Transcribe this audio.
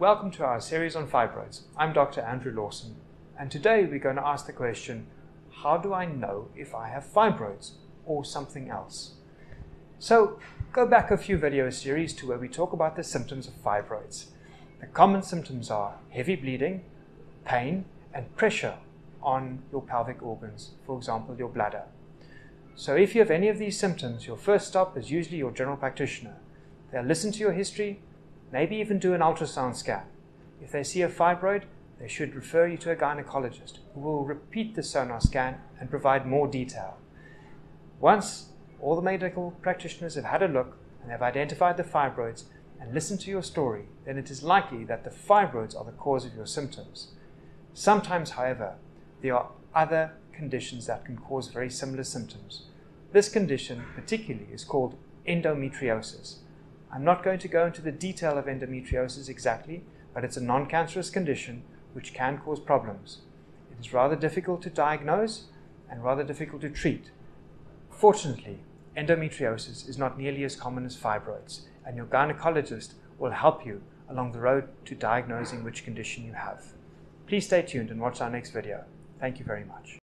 Welcome to our series on fibroids. I'm Dr. Andrew Lawson, and today we're going to ask the question, how do I know if I have fibroids or something else? So go back a few video series to where we talk about the symptoms of fibroids. The common symptoms are heavy bleeding, pain, and pressure on your pelvic organs, for example, your bladder. So if you have any of these symptoms, your first stop is usually your general practitioner. They'll listen to your history, maybe even do an ultrasound scan. If they see a fibroid, they should refer you to a gynecologist who will repeat the sonar scan and provide more detail. Once all the medical practitioners have had a look and have identified the fibroids and listened to your story, then it is likely that the fibroids are the cause of your symptoms. Sometimes, however, there are other conditions that can cause very similar symptoms. This condition particularly is called endometriosis. I'm not going to go into the detail of endometriosis exactly, but it's a non-cancerous condition which can cause problems. It is rather difficult to diagnose and rather difficult to treat. Fortunately, endometriosis is not nearly as common as fibroids, and your gynecologist will help you along the road to diagnosing which condition you have. Please stay tuned and watch our next video. Thank you very much.